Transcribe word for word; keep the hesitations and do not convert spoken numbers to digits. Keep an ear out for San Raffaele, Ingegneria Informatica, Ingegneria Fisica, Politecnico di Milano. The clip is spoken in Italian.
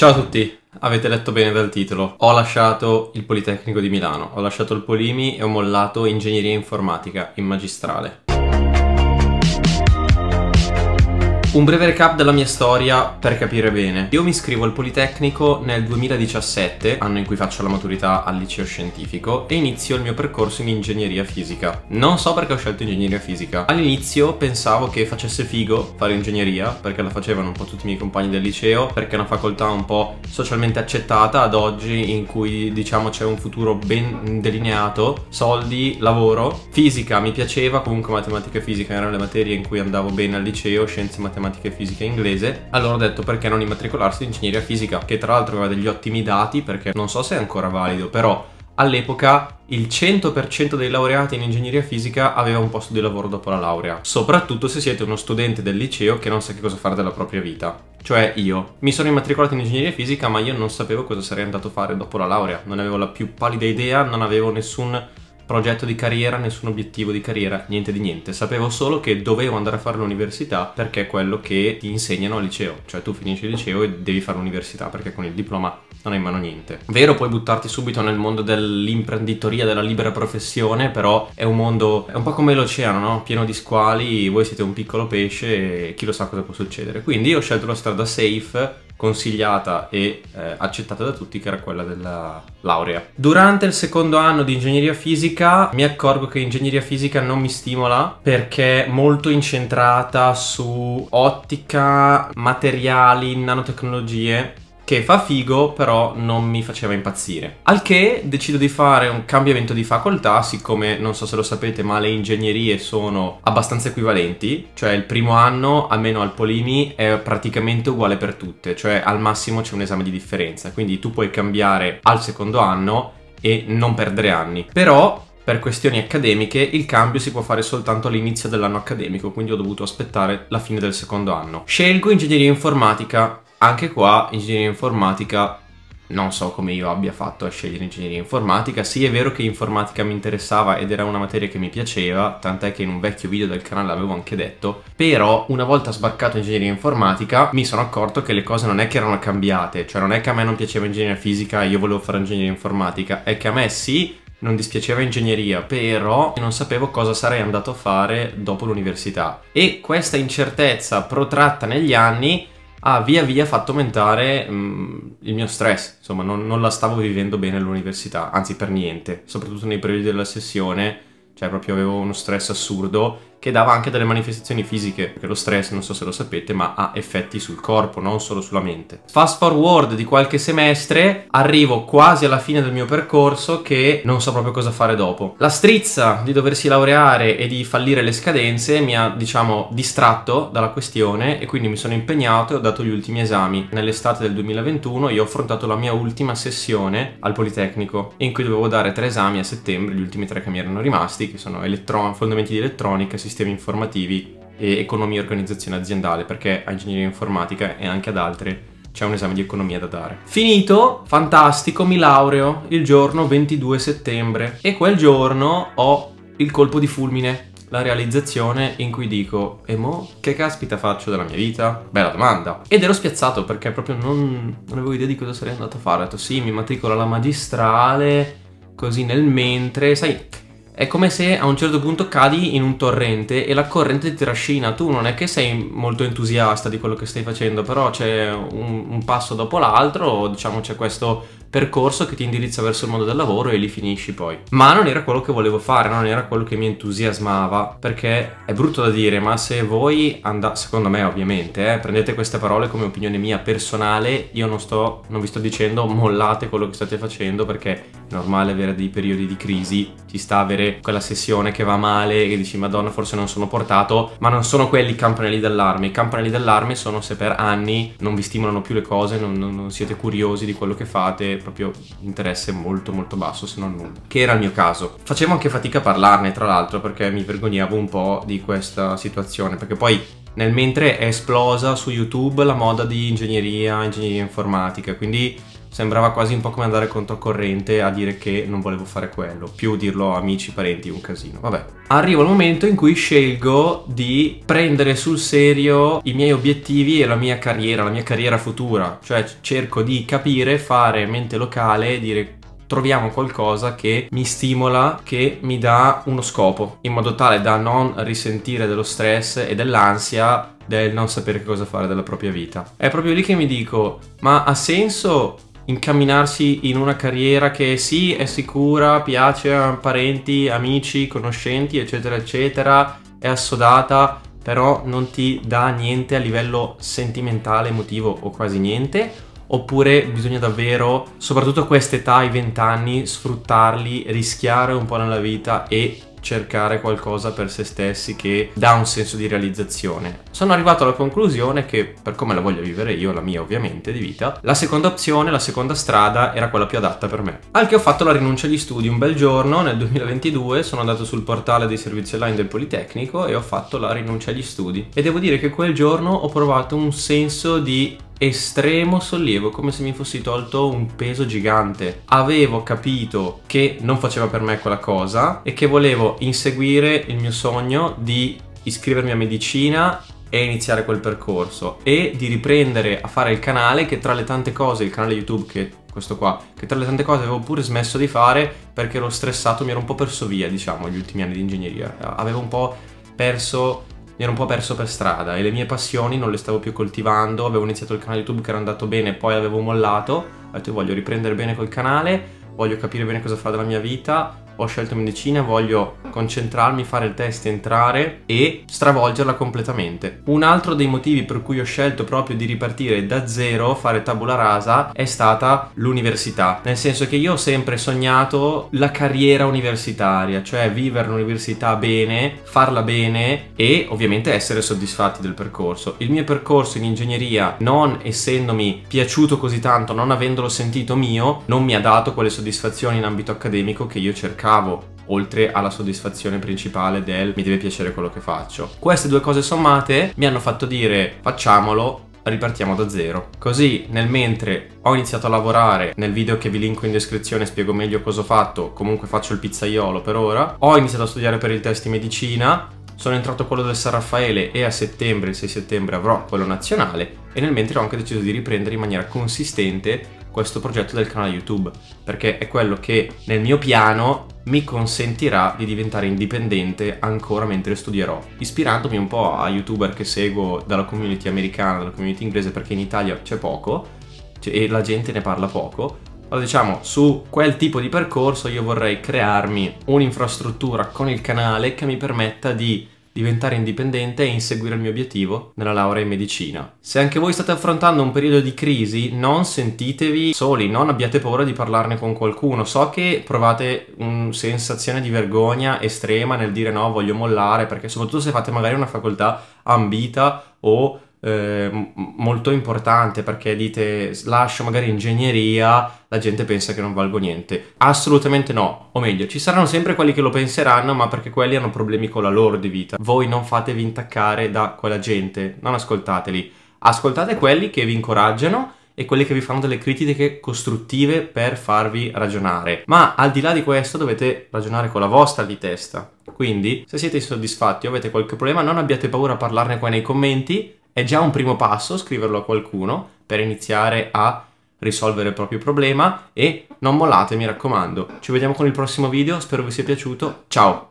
Ciao a tutti, avete letto bene dal titolo. Ho lasciato il Politecnico di Milano, ho lasciato il Polimi e ho mollato Ingegneria Informatica in magistrale. Un breve recap della mia storia per capire bene. Io mi iscrivo al Politecnico nel duemiladiciassette, anno in cui faccio la maturità al liceo scientifico, e inizio il mio percorso in Ingegneria Fisica. Non so perché ho scelto Ingegneria Fisica. All'inizio pensavo che facesse figo fare Ingegneria, perché la facevano un po' tutti i miei compagni del liceo, perché è una facoltà un po' socialmente accettata ad oggi, in cui diciamo c'è un futuro ben delineato, soldi, lavoro. Fisica mi piaceva, comunque matematica e fisica erano le materie in cui andavo bene al liceo, scienze matematiche matematica, fisica e inglese. Allora ho detto perché non immatricolarsi in ingegneria fisica, che tra l'altro aveva degli ottimi dati, perché non so se è ancora valido, però all'epoca il cento per cento dei laureati in ingegneria fisica aveva un posto di lavoro dopo la laurea, soprattutto se siete uno studente del liceo che non sa che cosa fare della propria vita. Cioè io mi sono immatricolato in ingegneria fisica, ma io non sapevo cosa sarei andato a fare dopo la laurea, non avevo la più pallida idea, non avevo nessun progetto di carriera, nessun obiettivo di carriera, niente di niente. Sapevo solo che dovevo andare a fare l'università, perché è quello che ti insegnano al liceo. Cioè tu finisci il liceo e devi fare l'università, perché con il diploma non hai in mano niente. Vero, puoi buttarti subito nel mondo dell'imprenditoria, della libera professione, però è un mondo, è un po' come l'oceano, no? Pieno di squali, voi siete un piccolo pesce e chi lo sa cosa può succedere. Quindi io ho scelto la strada safe, consigliata e eh, accettata da tutti, che era quella della laurea. Durante il secondo anno di ingegneria fisica mi accorgo che ingegneria fisica non mi stimola, perché è molto incentrata su ottica, materiali, nanotecnologie, che fa figo, però non mi faceva impazzire. Al che decido di fare un cambiamento di facoltà, siccome non so se lo sapete, ma le ingegnerie sono abbastanza equivalenti. Cioè il primo anno, almeno al Polimi, è praticamente uguale per tutte, cioè al massimo c'è un esame di differenza, quindi tu puoi cambiare al secondo anno e non perdere anni. Però per questioni accademiche il cambio si può fare soltanto all'inizio dell'anno accademico, quindi ho dovuto aspettare la fine del secondo anno. Scelgo ingegneria informatica. Anche qua, ingegneria informatica, non so come io abbia fatto a scegliere ingegneria informatica. Sì, è vero che informatica mi interessava ed era una materia che mi piaceva, tant'è che in un vecchio video del canale l'avevo anche detto, però una volta sbarcato in ingegneria informatica mi sono accorto che le cose non è che erano cambiate, cioè non è che a me non piaceva ingegneria fisica e io volevo fare ingegneria informatica, è che a me sì, non dispiaceva ingegneria, però non sapevo cosa sarei andato a fare dopo l'università. E questa incertezza protratta negli anni ha via via fatto aumentare mh, il mio stress, insomma non, non la stavo vivendo bene all'università, anzi per niente, soprattutto nei periodi della sessione, cioè proprio avevo uno stress assurdo che dava anche delle manifestazioni fisiche, perché lo stress, non so se lo sapete, ma ha effetti sul corpo, non solo sulla mente. Fast forward di qualche semestre, arrivo quasi alla fine del mio percorso che non so proprio cosa fare dopo. La strizza di doversi laureare e di fallire le scadenze mi ha, diciamo, distratto dalla questione, e quindi mi sono impegnato e ho dato gli ultimi esami. Nell'estate del duemilaventuno io ho affrontato la mia ultima sessione al Politecnico, in cui dovevo dare tre esami a settembre, gli ultimi tre che mi erano rimasti, che sono elettron- fondamenti di elettronica, sistemi informativi e economia e organizzazione aziendale, perché a ingegneria informatica e anche ad altre c'è un esame di economia da dare. Finito, fantastico, mi laureo il giorno ventidue settembre, e quel giorno ho il colpo di fulmine, la realizzazione in cui dico: e mo che caspita faccio della mia vita? Bella domanda. Ed ero spiazzato, perché proprio non, non avevo idea di cosa sarei andato a fare. Ho detto sì, mi matricolo alla magistrale, così nel mentre, sai. È come se a un certo punto cadi in un torrente e la corrente ti trascina. Tu non è che sei molto entusiasta di quello che stai facendo, però c'è un, un passo dopo l'altro, diciamo c'è questo percorso che ti indirizza verso il mondo del lavoro e lì finisci poi. Ma non era quello che volevo fare, non era quello che mi entusiasmava, perché è brutto da dire, ma se voi andate, secondo me ovviamente, eh, prendete queste parole come opinione mia personale, io non, sto, non vi sto dicendo mollate quello che state facendo, perché è normale avere dei periodi di crisi, ci sta avere quella sessione che va male e dici madonna forse non sono portato, ma non sono quelli campanelli d'allarme. I campanelli d'allarme sono se per anni non vi stimolano più le cose, non, non siete curiosi di quello che fate, proprio interesse molto molto basso se non nulla, che era il mio caso. Facevo anche fatica a parlarne, tra l'altro, perché mi vergognavo un po' di questa situazione, perché poi nel mentre è esplosa su YouTube la moda di ingegneria, ingegneria informatica, quindi sembrava quasi un po' come andare controcorrente a dire che non volevo fare quello, più dirlo a amici, parenti, un casino. Vabbè, arrivo al momento in cui scelgo di prendere sul serio i miei obiettivi e la mia carriera, la mia carriera futura, cioè cerco di capire, fare mente locale, dire troviamo qualcosa che mi stimola, che mi dà uno scopo, in modo tale da non risentire dello stress e dell'ansia del non sapere cosa fare della propria vita. È proprio lì che mi dico, ma ha senso incamminarsi in una carriera che sì, è sicura, piace a parenti, amici, conoscenti, eccetera, eccetera, è assodata, però non ti dà niente a livello sentimentale, emotivo o quasi niente? Oppure bisogna davvero, soprattutto a quest'età, ai vent'anni, sfruttarli, rischiare un po' nella vita e cercare qualcosa per se stessi che dà un senso di realizzazione? Sono arrivato alla conclusione che, per come la voglio vivere io, la mia ovviamente di vita, la seconda opzione, la seconda strada era quella più adatta per me. Anche ho fatto la rinuncia agli studi un bel giorno nel duemilaventidue, sono andato sul portale dei servizi online del Politecnico e ho fatto la rinuncia agli studi, e devo dire che quel giorno ho provato un senso di estremo sollievo, come se mi fossi tolto un peso gigante. Avevo capito che non faceva per me quella cosa e che volevo inseguire il mio sogno di iscrivermi a medicina e iniziare quel percorso e di riprendere a fare il canale, che tra le tante cose, il canale YouTube che questo qua, che tra le tante cose avevo pure smesso di fare perché ero stressato, mi ero un po' perso via, diciamo, gli ultimi anni di ingegneria. Avevo un po' perso Mi ero un po' perso per strada e le mie passioni non le stavo più coltivando. Avevo iniziato il canale YouTube che era andato bene, poi avevo mollato. Ho detto voglio riprendere bene col canale, voglio capire bene cosa fare della mia vita. Ho scelto medicina, voglio concentrarmi, fare il test, entrare e stravolgerla completamente. Un altro dei motivi per cui ho scelto proprio di ripartire da zero, fare tabula rasa, è stata l'università. Nel senso che io ho sempre sognato la carriera universitaria, cioè vivere l'università bene, farla bene e ovviamente essere soddisfatti del percorso. Il mio percorso in ingegneria, non essendomi piaciuto così tanto, non avendolo sentito mio, non mi ha dato quelle soddisfazioni in ambito accademico che io cercavo, oltre alla soddisfazione principale del mi deve piacere quello che faccio. Queste due cose sommate mi hanno fatto dire facciamolo, ripartiamo da zero. Così nel mentre ho iniziato a lavorare, nel video che vi linko in descrizione spiego meglio cosa ho fatto, comunque faccio il pizzaiolo per ora, ho iniziato a studiare per il test di medicina, sono entrato a quello del San Raffaele e a settembre, il sei settembre avrò quello nazionale, e nel mentre ho anche deciso di riprendere in maniera consistente questo progetto del canale YouTube, perché è quello che nel mio piano mi consentirà di diventare indipendente ancora mentre studierò, ispirandomi un po' a youtuber che seguo dalla community americana, dalla community inglese, perché in Italia c'è poco e la gente ne parla poco. Allora, diciamo, su quel tipo di percorso io vorrei crearmi un'infrastruttura con il canale che mi permetta di diventare indipendente e inseguire il mio obiettivo nella laurea in medicina. Se anche voi state affrontando un periodo di crisi, non sentitevi soli, non abbiate paura di parlarne con qualcuno. So che provate una sensazione di vergogna estrema nel dire no, voglio mollare, perché soprattutto se fate magari una facoltà ambita o eh, molto importante, perché dite lascio magari ingegneria, la gente pensa che non valgo niente. Assolutamente no, o meglio, ci saranno sempre quelli che lo penseranno, ma perché quelli hanno problemi con la loro di vita. Voi non fatevi intaccare da quella gente, non ascoltateli, ascoltate quelli che vi incoraggiano e quelli che vi fanno delle critiche costruttive per farvi ragionare. Ma al di là di questo dovete ragionare con la vostra di testa, quindi se siete insoddisfatti o avete qualche problema non abbiate paura a parlarne qua nei commenti, è già un primo passo scriverlo a qualcuno per iniziare a risolvere il proprio problema, e non mollate, mi raccomando. Ci vediamo con il prossimo video, spero vi sia piaciuto, ciao!